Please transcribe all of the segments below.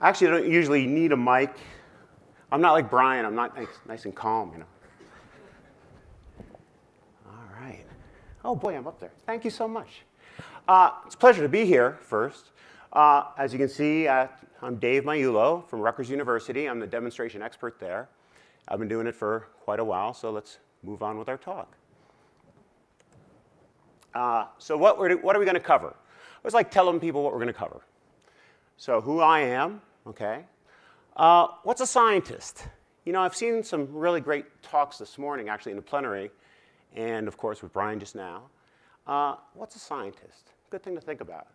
Actually, I don't usually need a mic. I'm not like Brian. I'm not nice and calm, you know. All right. Oh, boy, I'm up there. Thank you so much. It's a pleasure to be here first. As you can see, I'm Dave Maiulo from Rutgers University. I'm the demonstration expert there. I've been doing it for quite a while, so let's move on with our talk. So what are we going to cover? I was like telling people what we're going to cover. So who I am, okay. What's a scientist? You know, I've seen some really great talks this morning, actually, in the plenary, and of course with Brian just now. What's a scientist? Good thing to think about.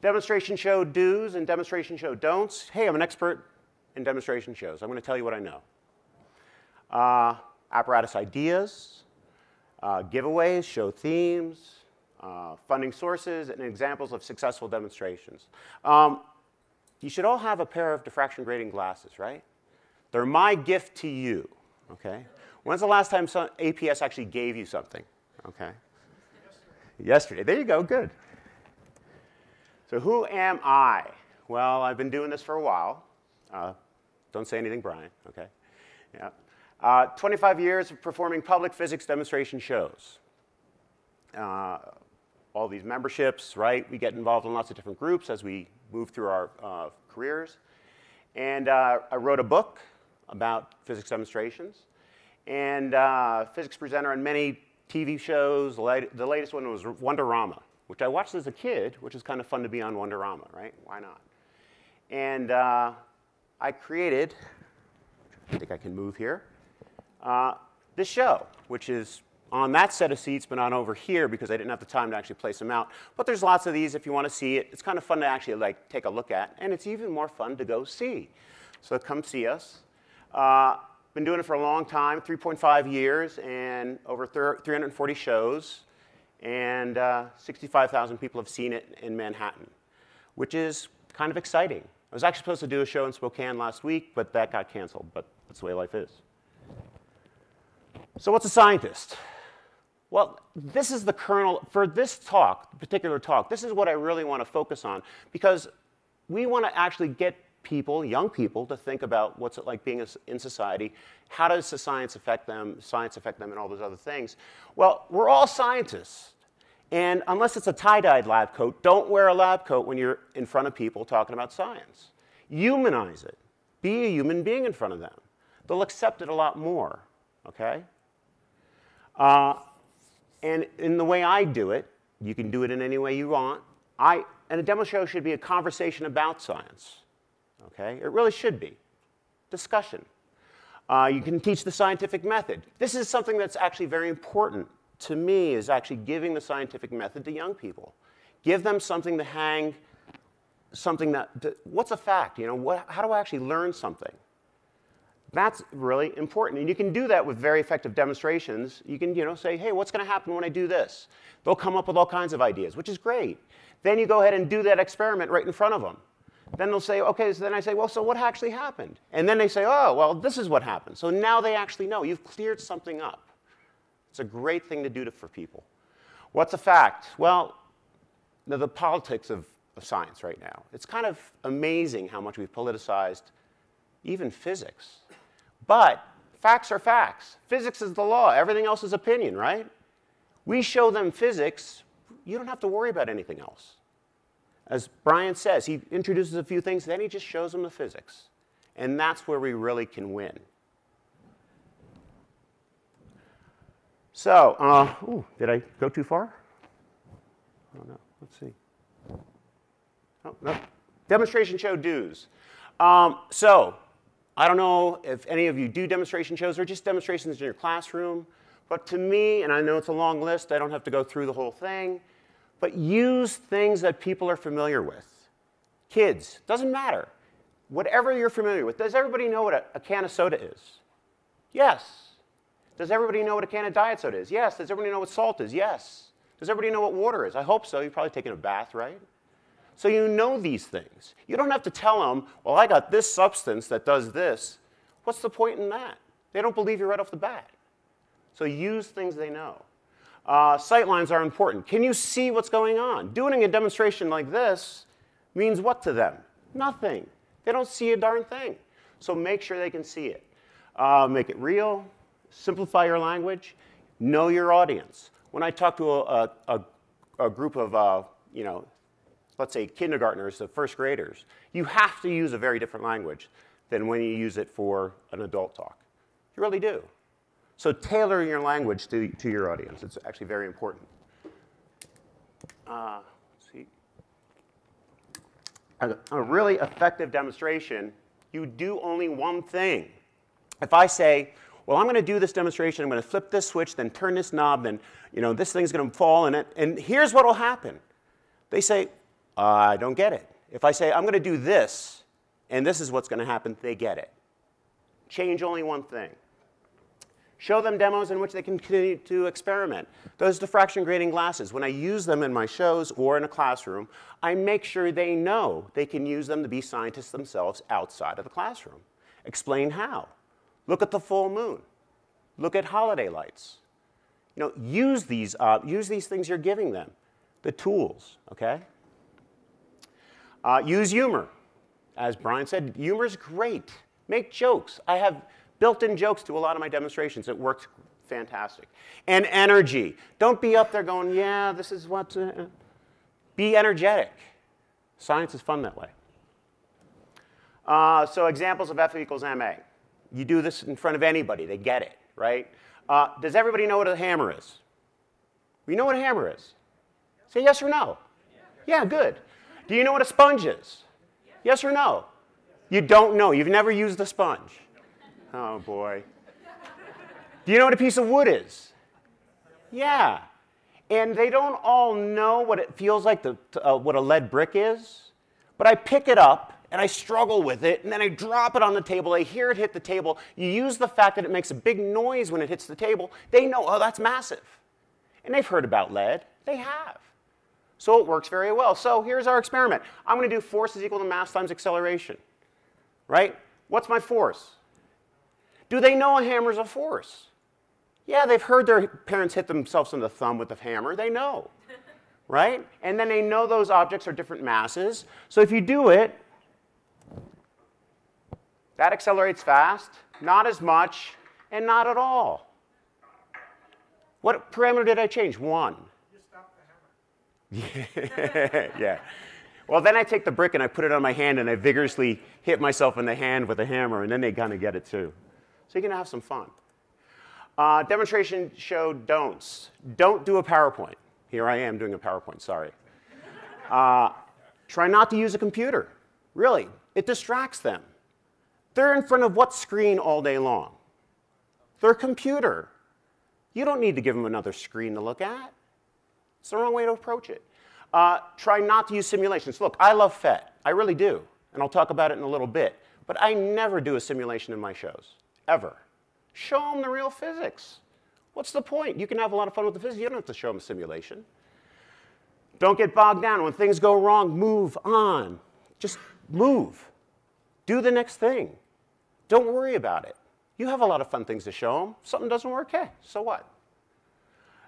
Demonstration show do's and demonstration show don'ts. Hey, I'm an expert in demonstration shows. I'm going to tell you what I know. Apparatus ideas, giveaways, show themes, funding sources, and examples of successful demonstrations. You should all have a pair of diffraction grating glasses, right? They're my gift to you, okay? When's the last time APS actually gave you something, okay? Yesterday. There you go. Good. So who am I? Well, I've been doing this for a while. Don't say anything, Brian, okay? Yeah. 25 years of performing public physics demonstration shows. All these memberships, right? We get involved in lots of different groups as we move through our careers. And I wrote a book about physics demonstrations. And physics presenter on many TV shows. The latest one was Wonderama, which I watched as a kid, which is kind of fun to be on Wonderama, right? Why not? And I created, I think I can move here, this show, which is on that set of seats, but not over here because I didn't have the time to actually place them out. But there's lots of these if you want to see it. It's kind of fun to actually like take a look at, and it's even more fun to go see. So come see us. Been doing it for a long time, 3.5 years, and over 340 shows, and 65,000 people have seen it in Manhattan, which is kind of exciting. I was actually supposed to do a show in Spokane last week, but that got canceled, but that's the way life is. So what's a scientist? Well, this is the kernel for this talk, particular talk. This is what I really want to focus on, because we want to actually get people, young people, to think about what's it like being in society, how does the science affect them, and all those other things. Well, we're all scientists, and unless it's a tie-dyed lab coat, don't wear a lab coat when you're in front of people talking about science. Humanize it. Be a human being in front of them. They'll accept it a lot more, okay? And in the way I do it, you can do it in any way you want. And a demo show should be a conversation about science. Okay? It really should be. Discussion. You can teach the scientific method. This is something that's actually very important to me, is actually giving the scientific method to young people. Give them something to hang, something that, what's a fact? You know, how do I actually learn something? That's really important. And you can do that with very effective demonstrations. You can, you know, say, hey, what's going to happen when I do this? They'll come up with all kinds of ideas, which is great. Then you go ahead and do that experiment right in front of them. Then they'll say, okay, so then I say, well, so what actually happened? And then they say, oh, well, this is what happened. So now they actually know. You've cleared something up. It's a great thing to do for people. What's a fact? Well, the politics of science right now. It's kind of amazing how much we've politicized even physics. But facts are facts. Physics is the law. Everything else is opinion, right? We show them physics. You don't have to worry about anything else. As Brian says, he introduces a few things, then he just shows them the physics. And that's where we really can win. So, ooh, did I go too far? I don't know. Let's see. Oh, no. Demonstration show do's. So, I don't know if any of you do demonstration shows or just demonstrations in your classroom. But to me, and I know it's a long list, I don't have to go through the whole thing. But use things that people are familiar with. Kids, doesn't matter. Whatever you're familiar with. Does everybody know what a can of soda is? Yes. Does everybody know what a can of diet soda is? Yes. Does everybody know what salt is? Yes. Does everybody know what water is? I hope so. You've probably taken a bath, right? So you know these things. You don't have to tell them, well, I got this substance that does this. What's the point in that? They don't believe you right off the bat. So use things they know. Sightlines are important. Can you see what's going on? Doing a demonstration like this means what to them? Nothing. They don't see a darn thing. So make sure they can see it. Make it real. Simplify your language. Know your audience. When I talk to a group of, you know, let's say kindergartners, the first graders, you have to use a very different language than when you use it for an adult talk. You really do. So tailor your language to your audience. It's actually very important. Let's see. A really effective demonstration, you do only one thing. If I say, well, I'm going to do this demonstration, I'm going to flip this switch, then turn this knob, then you know, this thing's going to fall in it, and here's what will happen. They say, I don't get it. If I say, I'm going to do this, and this is what's going to happen, they get it. Change only one thing. Show them demos in which they can continue to experiment. Those diffraction grating glasses, when I use them in my shows or in a classroom, I make sure they know they can use them to be scientists themselves outside of the classroom. Explain how. Look at the full moon. Look at holiday lights. You know, use these things you're giving them, the tools, okay? Use humor. As Brian said, humor is great. Make jokes. I have built-in jokes to a lot of my demonstrations. It worked fantastic. And energy. Don't be up there going, yeah, this is what... Be energetic. Science is fun that way. So examples of F equals MA. You do this in front of anybody. They get it, right? Does everybody know what a hammer is? You know what a hammer is? Say yes or no. Yeah, good. Do you know what a sponge is? Yes or no? You don't know. You've never used a sponge. Oh, boy. Do you know what a piece of wood is? Yeah. And they don't all know what it feels like, what a lead brick is. But I pick it up, and I struggle with it, and then I drop it on the table. I hear it hit the table. You use the fact that it makes a big noise when it hits the table. They know, oh, that's massive. And they've heard about lead. They have. So it works very well. So here's our experiment. I'm going to do force is equal to mass times acceleration. Right? What's my force? Do they know a hammer's a force? Yeah, they've heard their parents hit themselves in the thumb with a hammer. They know, right? And then they know those objects are different masses. So if you do it, that accelerates fast, not as much, and not at all. What parameter did I change? One. You stopped the hammer. Yeah. Well, then I take the brick and I put it on my hand and I vigorously hit myself in the hand with a hammer, and then they kind of get it too. So you're going to have some fun. Demonstration show don'ts. Don't do a PowerPoint. Here I am doing a PowerPoint, sorry. Try not to use a computer. Really, it distracts them. They're in front of what screen all day long? Their computer. You don't need to give them another screen to look at. It's the wrong way to approach it. Try not to use simulations. Look, I love FET. I really do. And I'll talk about it in a little bit. But I never do a simulation in my shows. Ever. Show them the real physics. What's the point? You can have a lot of fun with the physics. You don't have to show them a simulation. Don't get bogged down. When things go wrong, move on. Just move. Do the next thing. Don't worry about it. You have a lot of fun things to show them. Something doesn't work, hey, so what?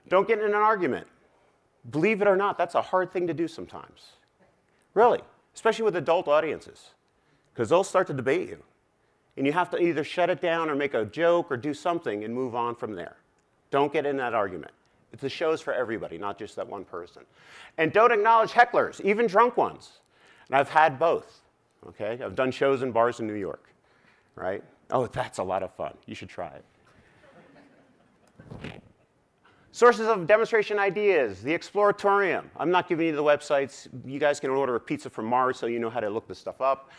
Don't get in an argument. Believe it or not, that's a hard thing to do sometimes. Really, especially with adult audiences, because they'll start to debate you. And you have to either shut it down or make a joke or do something and move on from there. Don't get in that argument. The show's for everybody, not just that one person. And don't acknowledge hecklers, even drunk ones. And I've had both, okay? I've done shows in bars in New York, right? Oh, that's a lot of fun. You should try it. Sources of demonstration ideas, the Exploratorium. I'm not giving you the websites. You guys can order a pizza from Mars so you know how to look this stuff up.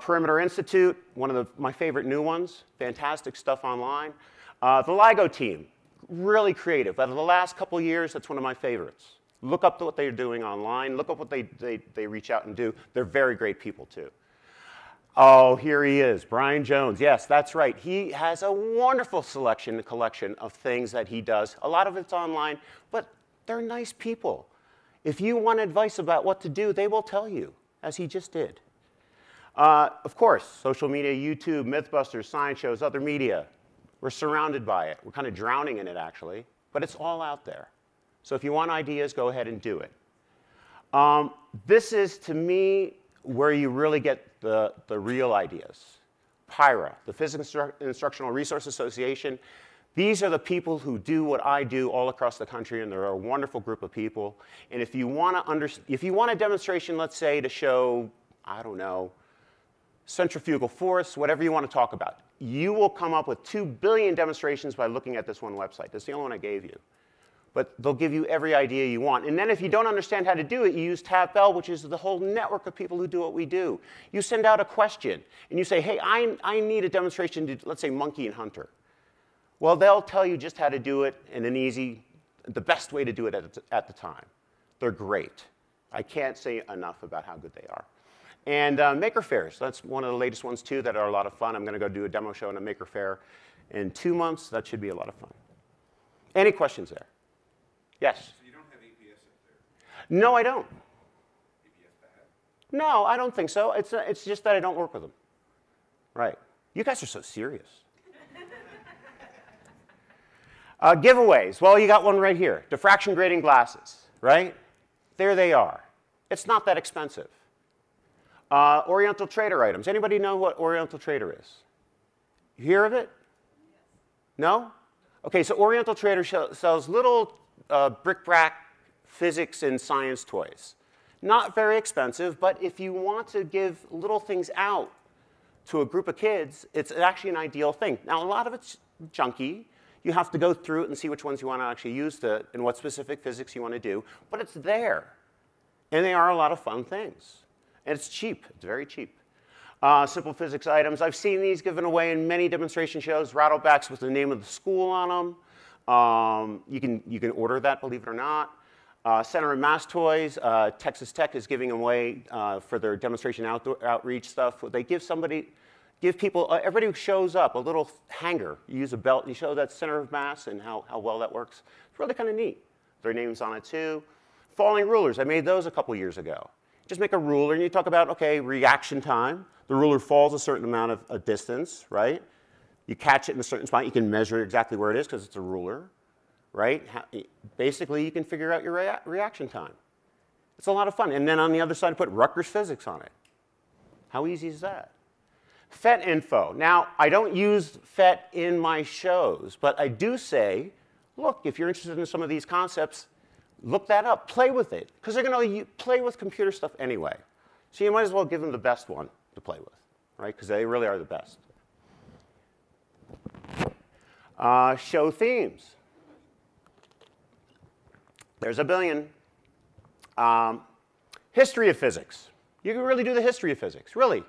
Perimeter Institute, one of my favorite new ones. Fantastic stuff online. The LIGO team, really creative. Out of the last couple years, that's one of my favorites. Look up to what they're doing online. Look up what they reach out and do. They're very great people, too. Oh, here he is, Brian Jones. Yes, that's right. He has a wonderful selection, a collection of things that he does. A lot of it's online, but they're nice people. If you want advice about what to do, they will tell you, as he just did. Of course, social media, YouTube, Mythbusters, science shows, other media. We're surrounded by it. We're kind of drowning in it, actually. But it's all out there. So if you want ideas, go ahead and do it. This is, to me, where you really get the real ideas. PIRA, the Physical Instructional Resource Association. These are the people who do what I do all across the country, and they're a wonderful group of people. And if you want to if you want a demonstration, let's say, to show, I don't know, centrifugal force, whatever you want to talk about, you will come up with 2 billion demonstrations by looking at this one website. That's the only one I gave you. But they'll give you every idea you want. And then if you don't understand how to do it, you use TapBell, which is the whole network of people who do what we do. You send out a question, and you say, hey, I need a demonstration to, let's say, monkey and hunter. Well, they'll tell you just how to do it in an easy, the best way to do it at the time. They're great. I can't say enough about how good they are. And Maker Faires, that's one of the latest ones, too, that are a lot of fun. I'm going to go do a demo show in a Maker Fair in 2 months. That should be a lot of fun. Any questions there? Yes? So you don't have APS up there? No, I don't. APS bad? No, I don't think so. It's just that I don't work with them. Right. You guys are so serious. Giveaways. Well, you got one right here. Diffraction grating glasses, right? There they are. It's not that expensive. Oriental Trader items. Anybody know what Oriental Trader is? You hear of it? No? OK, so Oriental Trader sells little bric-a-brac physics and science toys. Not very expensive, but if you want to give little things out to a group of kids, it's actually an ideal thing. Now, a lot of it's junky. You have to go through it and see which ones you want to actually use and what specific physics you want to do, but it's there. And they are a lot of fun things. And it's cheap. It's very cheap. Simple physics items. I've seen these given away in many demonstration shows, rattlebacks with the name of the school on them. You can order that, believe it or not. Center and Mass Toys, Texas Tech is giving away for their demonstration outreach stuff. They give people, everybody who shows up, a little hanger. You use a belt and you show that center of mass and how well that works. It's really kind of neat. Their name's on it too. Falling rulers, I made those a couple years ago. Just make a ruler and you talk about, okay, reaction time. The ruler falls a certain amount of a distance, right? You catch it in a certain spot. You can measure exactly where it is because it's a ruler, right? Basically, you can figure out your reaction time. It's a lot of fun. And then on the other side, put Rutgers Physics on it. How easy is that? FET info. Now, I don't use FET in my shows, but I do say, look, if you're interested in some of these concepts, look that up. Play with it, because they're going to play with computer stuff anyway. So you might as well give them the best one to play with, right? Because they really are the best. Show themes. There's a billion. History of physics. You can really do the history of physics, really.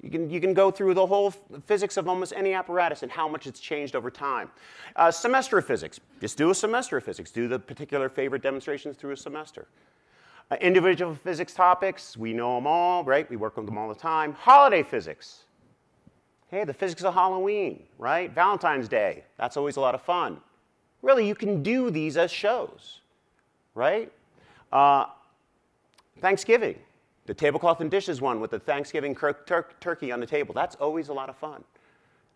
You can go through the whole physics of almost any apparatus and how much it's changed over time. Semester of physics. Just do a semester of physics. Do the particular favorite demonstrations through a semester. Individual physics topics. We know them all, right? We work with them all the time. Holiday physics. Hey, the physics of Halloween, right? Valentine's Day. That's always a lot of fun. Really, you can do these as shows, right? Thanksgiving. The tablecloth and dishes one with the Thanksgiving turkey on the table. That's always a lot of fun,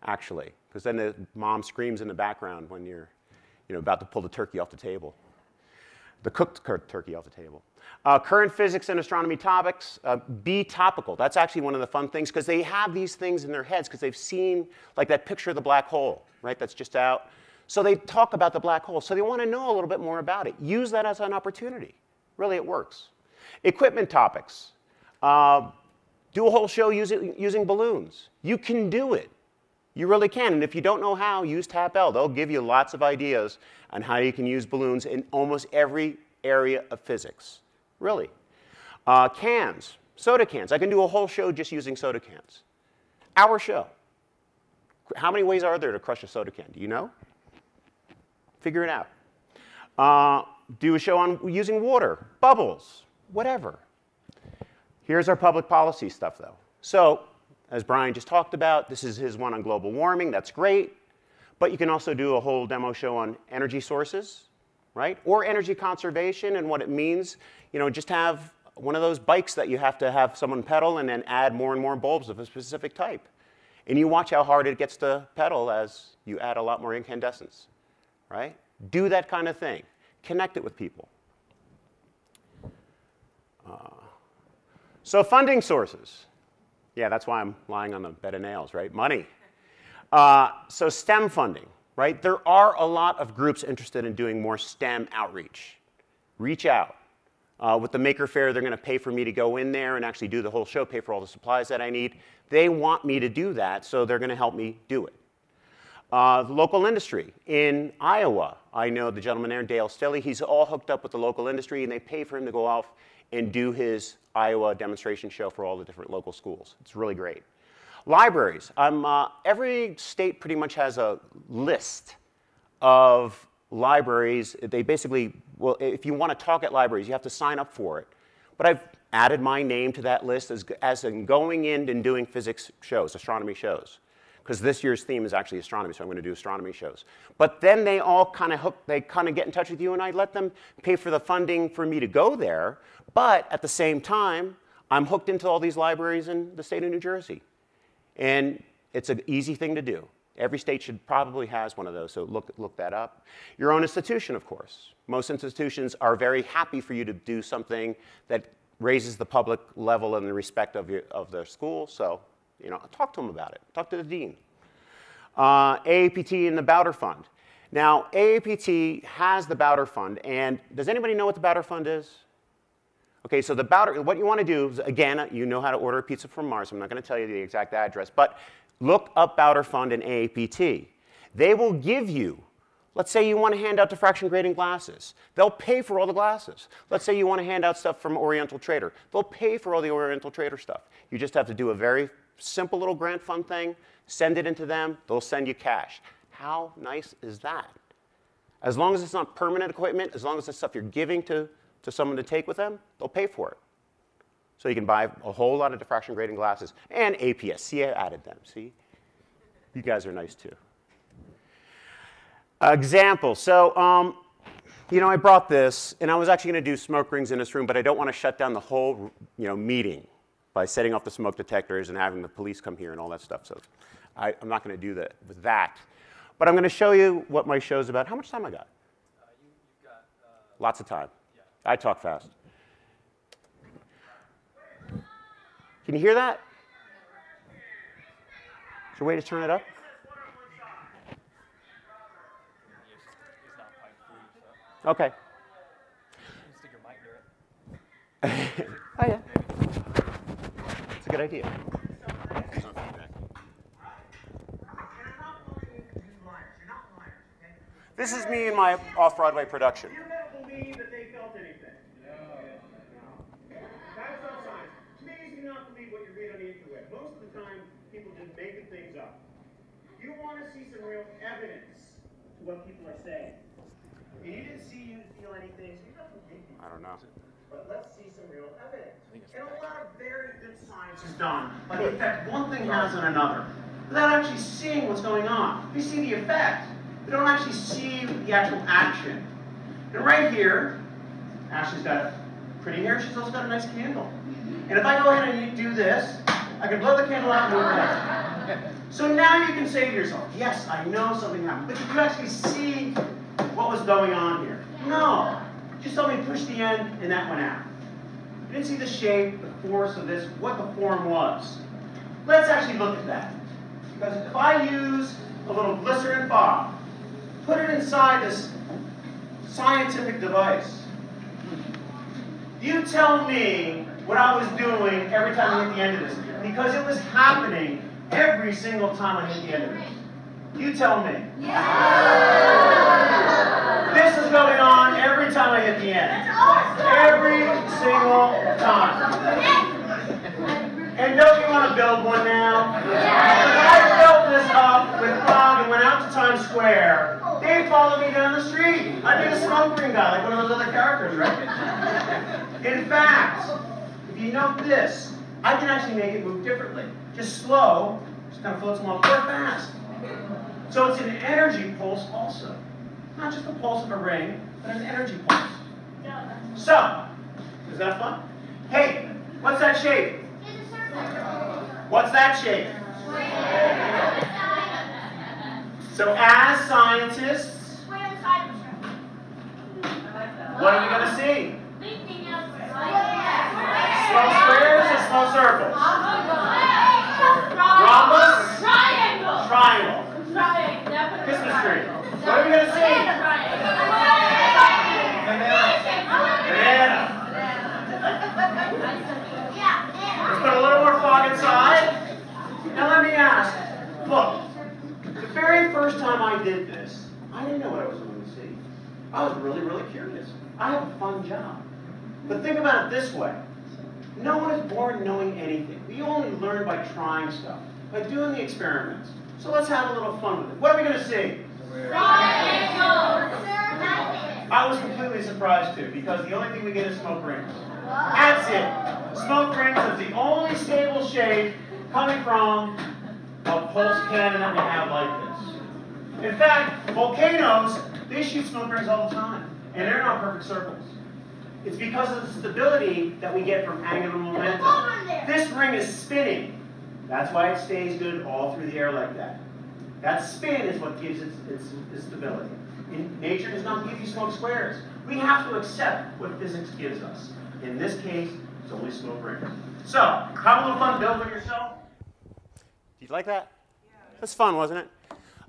actually, because then the mom screams in the background when you're about to pull the turkey off the table, the cooked turkey off the table. Current physics and astronomy topics. Be topical. That's actually one of the fun things, because they have these things in their heads because they've seen, like, that picture of the black hole, right? That's just out. So they talk about the black hole. So they want to know a little bit more about it. Use that as an opportunity. Really, it works. Equipment topics. Do a whole show using balloons. You can do it. You really can. And if you don't know how, use TAP-L. They'll give you lots of ideas on how you can use balloons in almost every area of physics, really. Cans, soda cans. I can do a whole show just using soda cans. Our show. How many ways are there to crush a soda can? Do you know? Figure it out. Do a show on using water, bubbles, whatever. Here's our public policy stuff, though. So, as Brian just talked about, this is his one on global warming. That's great. But you can also do a whole demo show on energy sources, right? Or energy conservation and what it means. You know, just have one of those bikes that you have to have someone pedal and then add more and more bulbs of a specific type. And you watch how hard it gets to pedal as you add a lot more incandescence, right? Do that kind of thing. Connect it with people. So funding sources. Yeah, that's why I'm lying on the bed of nails, right? Money. So STEM funding, right? There are a lot of groups interested in doing more STEM outreach. Reach out. With the Maker Faire, they're going to pay for me to go in there and actually do the whole show, pay for all the supplies that I need. They want me to do that, so they're going to help me do it. The local industry. In Iowa, I know the gentleman there, Dale Stilley, he's all hooked up with the local industry, and they pay for him to go off and do his Iowa demonstration show for all the different local schools. It's really great. Libraries. Every state pretty much has a list of libraries. They basically, well, if you want to talk at libraries, you have to sign up for it. But I've added my name to that list as in going in and doing physics shows, astronomy shows. Because this year's theme is actually astronomy, so I'm going to do astronomy shows. But then they all kind of hook, they kind of get in touch with you, and I let them pay for the funding for me to go there. But at the same time, I'm hooked into all these libraries in the state of New Jersey. And it's an easy thing to do. Every state should probably has one of those, so look that up. Your own institution, of course. Most institutions are very happy for you to do something that raises the public level and the respect of their school, so you know, talk to them about it. Talk to the dean. AAPT and the Bauder Fund. Now, AAPT has the Bauder Fund, and does anybody know what the Bauder Fund is? Okay, so the Bauder, what you want to do is, again, you know how to order a pizza from Mars. I'm not going to tell you the exact address, but look up Bauder Fund and AAPT. They will give you, let's say you want to hand out diffraction grating glasses. They'll pay for all the glasses. Let's say you want to hand out stuff from Oriental Trader. They'll pay for all the Oriental Trader stuff. You just have to do a very simple little grant fund thing, send it into them, they'll send you cash. How nice is that? As long as it's not permanent equipment, as long as it's stuff you're giving to someone to take with them, they'll pay for it. So you can buy a whole lot of diffraction grating glasses and APS-C, I added them, see? You guys are nice too. Example, so you know, I brought this, and I was actually going to do smoke rings in this room, but I don't want to shut down the whole meeting by setting off the smoke detectors and having the police come here and all that stuff. So I'm not going to do that with that. But I'm going to show you what my show's about. How much time I got? You've got lots of time. Yeah. I talk fast. Can you hear that? Is there a way to turn it up? OK. Stick your mic near it. Oh, yeah. Good idea. This is me in my off-Broadway production. You're not believe that they felt anything. No. That's not science. Please do not believe what you read on the internet. Most of the time, people just making things up. You want to see some real evidence to what people are saying. And you didn't see, you didn't feel anything, so you're not believing. I don't know. But let's see some real evidence. And a lot of very good science is done by the effect one thing has on another, without actually seeing what's going on. We see the effect. We don't actually see the actual action. And right here, Ashley's got pretty hair. She's also got a nice candle. And if I go ahead and do this, I can blow the candle out and move it out. So now you can say to yourself, yes, I know something happened. But did you actually see what was going on here? No. Just saw me push the end, and that went out. You didn't see the shape, the force of this, what the form was. Let's actually look at that. Because if I use a little glycerin fog, put it inside this scientific device, you tell me what I was doing every time I hit the end of this. Because it was happening every single time I hit the end of it. You tell me. Yeah. This is going on every time I hit the end. Awesome. Every single time. And don't you want to build one now? Yeah. I built this up with fog and went out to Times Square. They followed me down the street. I'd be the smoke ring guy, like one of those other characters, right? In fact, if you note this, I can actually make it move differently. Just slow, just kind of floats along quite fast. So it's an energy pulse also. Not just the pulse of a ring, but an energy pulse. So, is that fun? Hey, what's that shape? What's that shape? So as scientists, what are we going to see? Small squares or Small circles. Rhombus. Triangle. Triangle. Christmas tree. What are we going to see? Banana. Let's put a little more fog inside. Now let me ask, look, the very first time I did this, I didn't know what I was going to see. I was really, really curious. I have a fun job. But think about it this way. No one is born knowing anything. We only learn by trying stuff, by doing the experiments. So let's have a little fun with it. What are we going to see? I was completely surprised too, because the only thing we get is smoke rings. That's it. Smoke rings is the only stable shape coming from a pulse cannon that we have like this. In fact, volcanoes, they shoot smoke rings all the time, and they're not perfect circles. It's because of the stability that we get from angular momentum. This ring is spinning. That's why it stays good all through the air like that. That spin is what gives it its stability. And nature does not give you smoke squares. We have to accept what physics gives us. In this case, it's only smoke rings. So, have a little fun building yourself. Did you like that? Yeah. That's fun, wasn't it?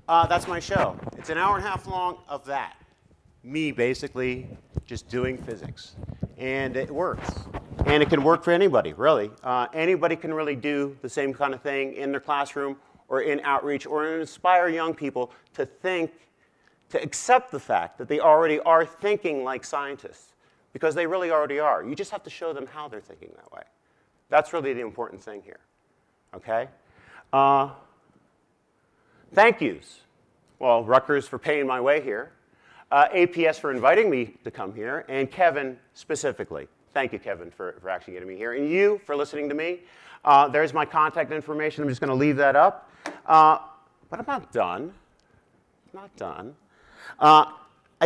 That's my show. It's an hour and a half long of that. Me basically just doing physics. And it works. And it can work for anybody, really. Anybody can really do the same kind of thing in their classroom or in outreach or inspire young people to think, to accept the fact that they already are thinking like scientists. Because they really already are. You just have to show them how they're thinking that way. That's really the important thing here. Okay? Thank yous. Well, Rutgers for paying my way here, APS for inviting me to come here, and Kevin specifically. Thank you, Kevin, for actually getting me here, and you for listening to me. There's my contact information. I'm just going to leave that up. But I'm not done. Not done. I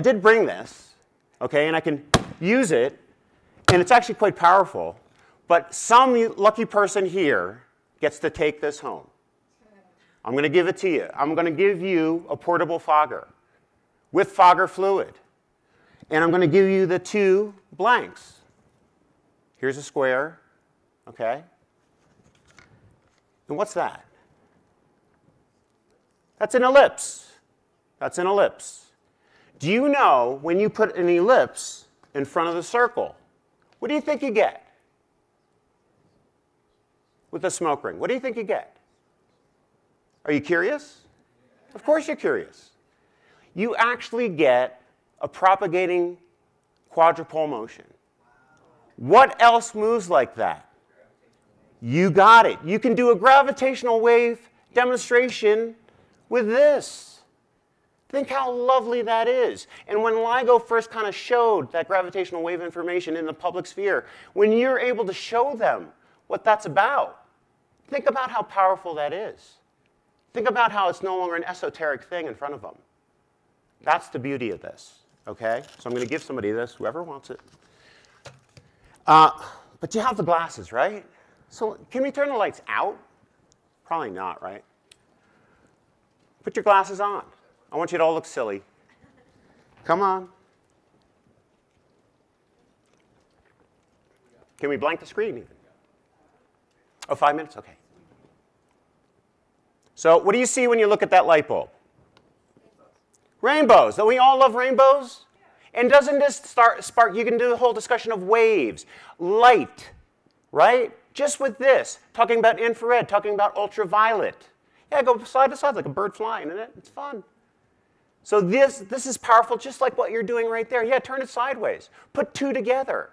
did bring this, okay, and I can use it, and it's actually quite powerful. But some lucky person here gets to take this home. I'm going to give it to you. I'm going to give you a portable fogger with fogger fluid. And I'm going to give you the two blanks. Here's a square, OK? And what's that? That's an ellipse. That's an ellipse. Do you know when you put an ellipse in front of the circle, what do you think you get? With a smoke ring. What do you think you get? Are you curious? Of course you're curious. You actually get a propagating quadrupole motion. What else moves like that? You got it. You can do a gravitational wave demonstration with this. Think how lovely that is. And when LIGO first kind of showed that gravitational wave information in the public sphere, when you're able to show them what that's about, think about how powerful that is. Think about how it's no longer an esoteric thing in front of them. That's the beauty of this, okay? So I'm going to give somebody this, whoever wants it. But you have the glasses, right? So can we turn the lights out? Probably not, right? Put your glasses on. I want you to all look silly. Come on. Can we blank the screen even? Oh, 5 minutes? OK. So what do you see when you look at that light bulb? Rainbows. Rainbows. Don't we all love rainbows? Yeah. And doesn't this spark? You can do a whole discussion of waves, light, right? Just with this, talking about infrared, talking about ultraviolet. Yeah, go side to side like a bird flying, isn't it? It's fun. So this is powerful, just like what you're doing right there. Yeah, turn it sideways. Put two together.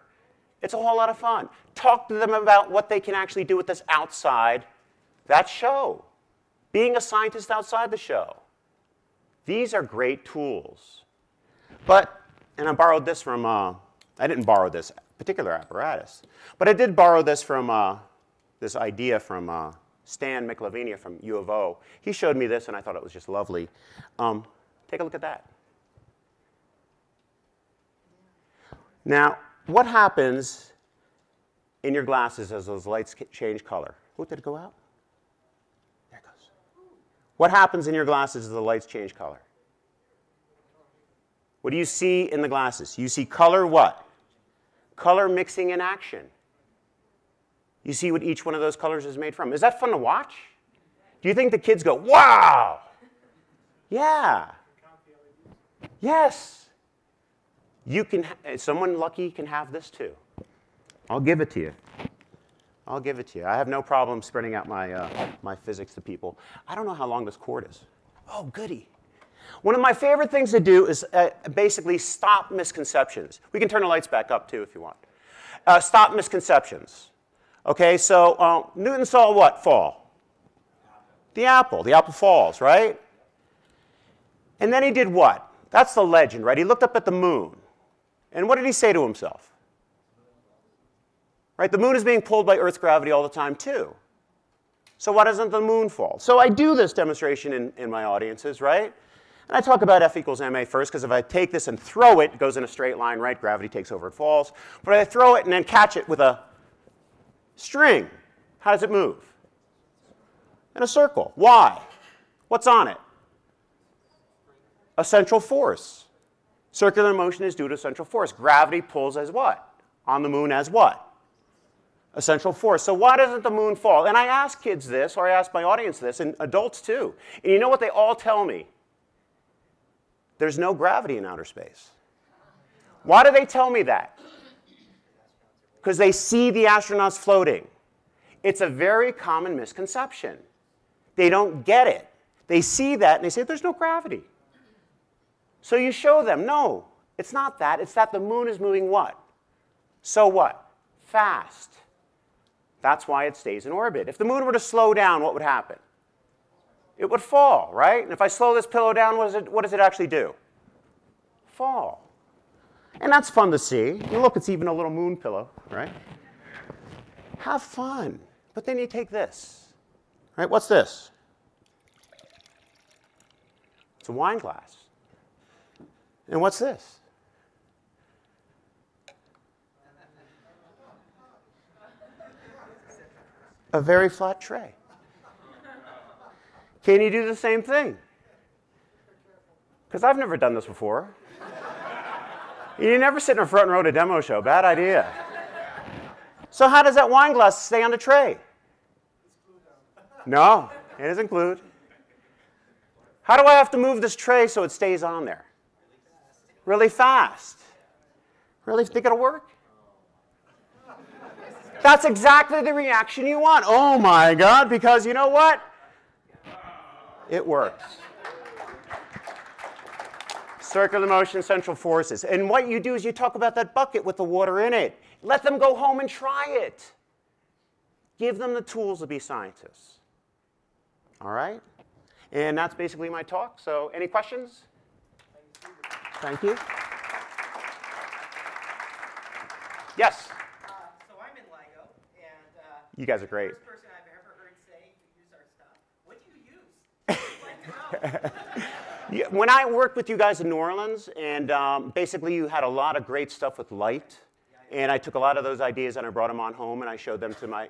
It's a whole lot of fun. Talk to them about what they can actually do with this outside that show. Being a scientist outside the show. These are great tools. But, and I borrowed this from, I didn't borrow this particular apparatus, but I did borrow this from, this idea from Stan McLavenia from U of O. He showed me this and I thought it was just lovely. Take a look at that. Now, what happens in your glasses as those lights change color? Oh, did it go out? There it goes. What happens in your glasses as the lights change color? What do you see in the glasses? You see color what? Color mixing in action. You see what each one of those colors is made from. Is that fun to watch? Do you think the kids go, wow? Yeah. Yes. You can, someone lucky can have this too. I'll give it to you. I'll give it to you. I have no problem spreading out my, my physics to people. I don't know how long this cord is. Oh, goody. One of my favorite things to do is basically stop misconceptions. We can turn the lights back up too if you want. Stop misconceptions. Okay, so Newton saw what fall? The apple. The apple falls, right? And then he did what? That's the legend, right? He looked up at the moon. And what did he say to himself? Right, the moon is being pulled by Earth's gravity all the time, too. So why doesn't the moon fall? So I do this demonstration in my audiences, right? And I talk about F equals ma first, because if I take this and throw it, it goes in a straight line, right? Gravity takes over, it falls. But I throw it and then catch it with a string. How does it move? In a circle. Why? What's on it? A central force. Circular motion is due to central force. Gravity pulls as what? On the moon as what? A central force. So why doesn't the moon fall? And I ask kids this, or I ask my audience this, and adults too. And you know what they all tell me? There's no gravity in outer space. Why do they tell me that? Because they see the astronauts floating. It's a very common misconception. They don't get it. They see that and they say, there's no gravity. So you show them, no, it's not that. It's that the moon is moving what? So what? Fast. That's why it stays in orbit. If the moon were to slow down, what would happen? It would fall, right? And if I slow this pillow down, what does it actually do? Fall. And that's fun to see. And look, it's even a little moon pillow, right? Have fun. But then you take this, right? What's this? It's a wine glass. And what's this? A very flat tray. Can you do the same thing? Because I've never done this before. You never sit in a front row to demo show. Bad idea. So how does that wine glass stay on the tray? No, it isn't glued. How do I have to move this tray so it stays on there? Really fast. Really think it'll work? That's exactly the reaction you want. Oh my God, because you know what? It works. Circular motion, central forces. And what you do is you talk about that bucket with the water in it. Let them go home and try it. Give them the tools to be scientists. All right? And that's basically my talk. So any questions? Thank you. Yes? You guys are great. First person I've ever heard say you use our stuff. What do you use? When I worked with you guys in New Orleans, and basically you had a lot of great stuff with light, and I took a lot of those ideas and I brought them on home and I showed them to my.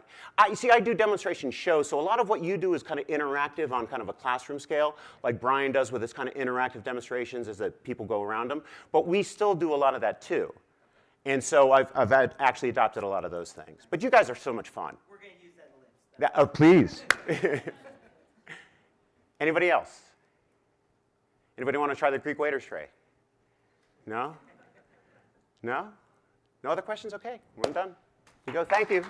You see, I do demonstration shows, so a lot of what you do is kind of interactive on kind of a classroom scale, like Brian does with his kind of interactive demonstrations, is that people go around them. But we still do a lot of that too, and so I've actually adopted a lot of those things. But you guys are so much fun. That, oh, please. Anybody else? Anybody want to try the Greek waiter's tray? No? No? No other questions? Okay, we're done. You go. Thank you.